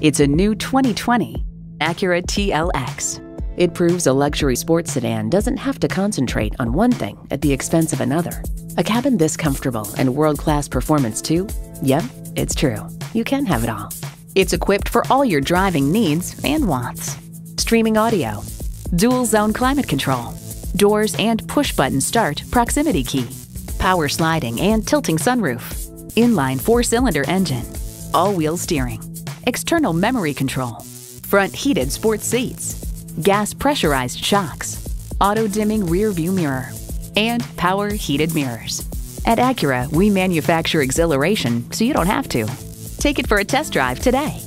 It's a new 2020 Acura TLX. It proves a luxury sports sedan doesn't have to concentrate on one thing at the expense of another. A cabin this comfortable and world-class performance too? Yep, it's true. You can have it all. It's equipped for all your driving needs and wants. Streaming audio, dual-zone climate control, doors and push-button start proximity key, power sliding and tilting sunroof, inline four-cylinder engine, all-wheel steering, external memory control, front heated sports seats, gas pressurized shocks, auto-dimming rear-view mirror, and power heated mirrors. At Acura, we manufacture exhilaration so you don't have to. Take it for a test drive today.